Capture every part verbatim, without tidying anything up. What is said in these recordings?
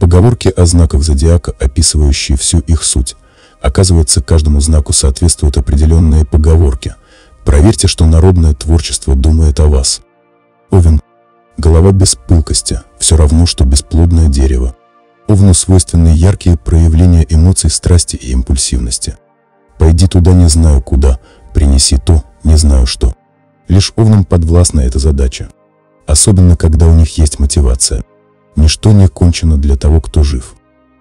Поговорки о знаках зодиака, описывающие всю их суть. Оказывается, каждому знаку соответствуют определенные поговорки. Проверьте, что народное творчество думает о вас. Овен. Голова без пылкости, все равно, что бесплодное дерево. Овну свойственны яркие проявления эмоций, страсти и импульсивности. «Пойди туда, не знаю куда, принеси то, не знаю что». Лишь овнам подвластна эта задача. Особенно, когда у них есть мотивация. Ничто не кончено для того, кто жив.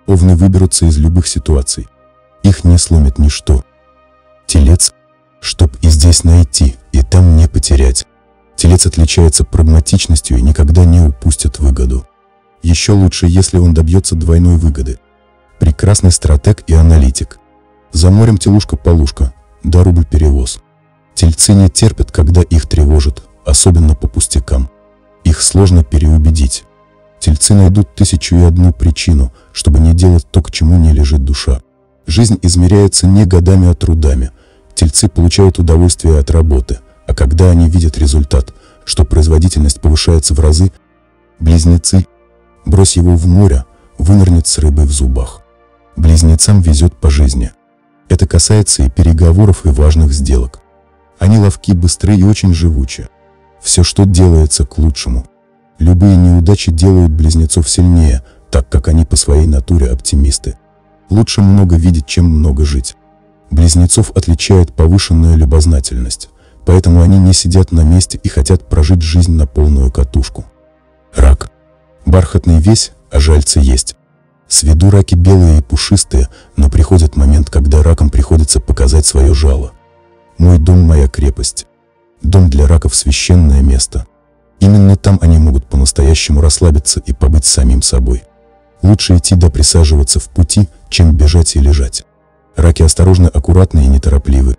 Овны выберутся из любых ситуаций. Их не сломит ничто. Телец. Чтоб и здесь найти, и там не потерять. Телец отличается прагматичностью и никогда не упустит выгоду. Еще лучше, если он добьется двойной выгоды. Прекрасный стратег и аналитик. За морем телушка-полушка, да рубль перевоз. Тельцы не терпят, когда их тревожат, особенно по пустякам. Их сложно переубедить. Тельцы найдут тысячу и одну причину, чтобы не делать то, к чему не лежит душа. Жизнь измеряется не годами, а трудами. Тельцы получают удовольствие от работы, а когда они видят результат, что производительность повышается в разы, близнецы, брось его в море, вынырнет с рыбой в зубах. Близнецам везет по жизни. Это касается и переговоров, и важных сделок. Они ловки, быстры и очень живучи. Все, что делается, к лучшему. Любые неудачи делают близнецов сильнее, так как они по своей натуре оптимисты. Лучше много видеть, чем много жить. Близнецов отличает повышенная любознательность, поэтому они не сидят на месте и хотят прожить жизнь на полную катушку. Рак. Бархатный весь, а жальцы есть. С виду раки белые и пушистые, но приходит момент, когда ракам приходится показать свое жало. «Мой дом – моя крепость». Дом для раков – священное место. Именно там они могут по-настоящему расслабиться и побыть самим собой. Лучше идти да присаживаться в пути, чем бежать и лежать. Раки осторожны, аккуратны и неторопливы.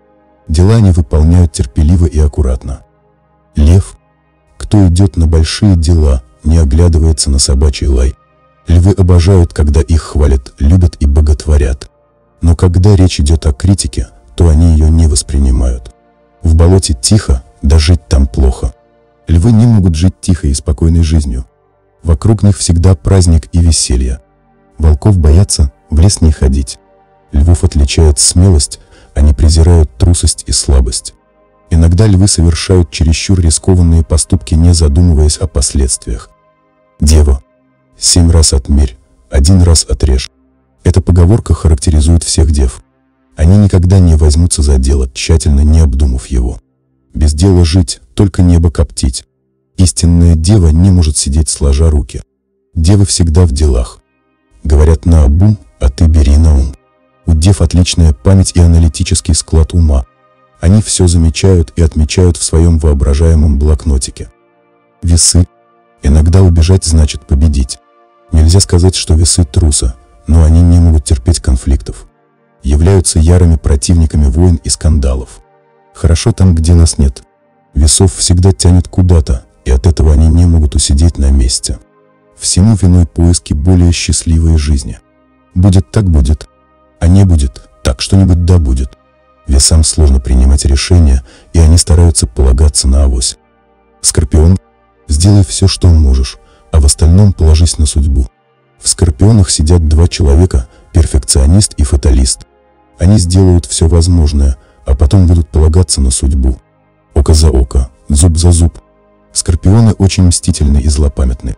Дела они выполняют терпеливо и аккуратно. Лев. Кто идет на большие дела, не оглядывается на собачий лай. Львы обожают, когда их хвалят, любят и боготворят. Но когда речь идет о критике, то они ее не воспринимают. В болоте тихо, да жить там плохо. Львы не могут жить тихой и спокойной жизнью. Вокруг них всегда праздник и веселье. Волков боятся, в лес не ходить. Львов отличает смелость, они презирают трусость и слабость. Иногда львы совершают чересчур рискованные поступки, не задумываясь о последствиях. Дева. Семь раз отмерь, один раз отрежь. Эта поговорка характеризует всех дев. Они никогда не возьмутся за дело, тщательно не обдумав его. Без дела жить, только небо коптить. Истинная дева не может сидеть сложа руки. Девы всегда в делах. Говорят наобум, а ты бери на ум. У дев отличная память и аналитический склад ума. Они все замечают и отмечают в своем воображаемом блокнотике. Весы. Иногда убежать значит победить. Нельзя сказать, что весы трусы, но они не могут терпеть конфликтов. Являются ярыми противниками войн и скандалов. Хорошо там, где нас нет. Весов всегда тянет куда-то, и от этого они не могут усидеть на месте. Всему виной поиски более счастливой жизни. Будет так будет, а не будет так что-нибудь да будет. Весам сложно принимать решения, и они стараются полагаться на авось. Скорпион. Сделай все, что можешь, а в остальном положись на судьбу. В скорпионах сидят два человека – перфекционист и фаталист. Они сделают все возможное, а потом будут полагаться на судьбу. Око за око, зуб за зуб. Скорпионы очень мстительны и злопамятны.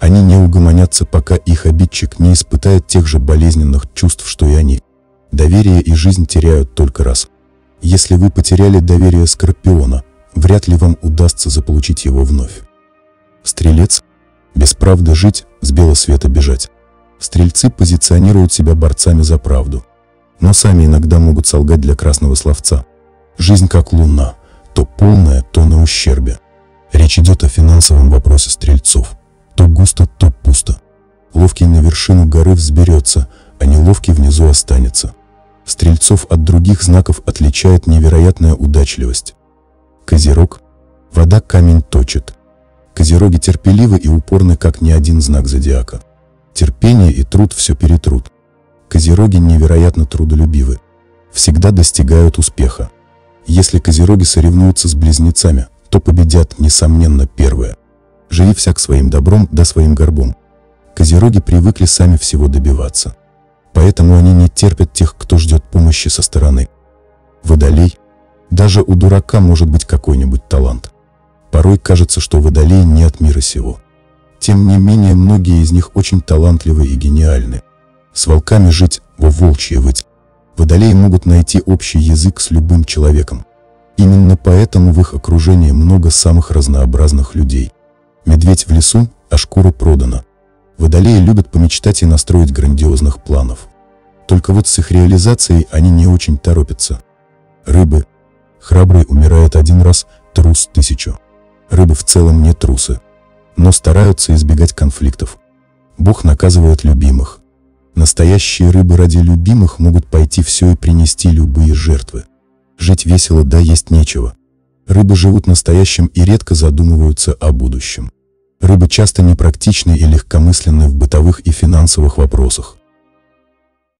Они не угомонятся, пока их обидчик не испытает тех же болезненных чувств, что и они. Доверие и жизнь теряют только раз. Если вы потеряли доверие скорпиона, вряд ли вам удастся заполучить его вновь. Стрелец. Без правды жить, с белого света бежать. Стрельцы позиционируют себя борцами за правду. Но сами иногда могут солгать для красного словца. Жизнь как луна. То полная, то на ущербе. Речь идет о финансовом вопросе стрельцов. То густо, то пусто. Ловкий на вершину горы взберется, а неловкий внизу останется. Стрельцов от других знаков отличает невероятная удачливость. Козерог. Вода камень точит. Козероги терпеливы и упорны, как ни один знак зодиака. Терпение и труд все перетрут. Козероги невероятно трудолюбивы. Всегда достигают успеха. Если козероги соревнуются с близнецами, то победят, несомненно, первые. Живи всяк своим добром да своим горбом. Козероги привыкли сами всего добиваться. Поэтому они не терпят тех, кто ждет помощи со стороны. Водолей. Даже у дурака может быть какой-нибудь талант. Порой кажется, что водолей не от мира сего. Тем не менее, многие из них очень талантливы и гениальны. С волками жить, во волчье выть. Водолеи могут найти общий язык с любым человеком. Именно поэтому в их окружении много самых разнообразных людей. Медведь в лесу, а шкура продана. Водолеи любят помечтать и настроить грандиозных планов. Только вот с их реализацией они не очень торопятся. Рыбы. Храбрый умирает один раз, трус тысячу. Рыбы в целом не трусы, но стараются избегать конфликтов. Бог наказывает любимых. Настоящие рыбы ради любимых могут пойти все и принести любые жертвы. Жить весело, да есть нечего. Рыбы живут настоящим и редко задумываются о будущем. Рыбы часто непрактичны и легкомысленны в бытовых и финансовых вопросах.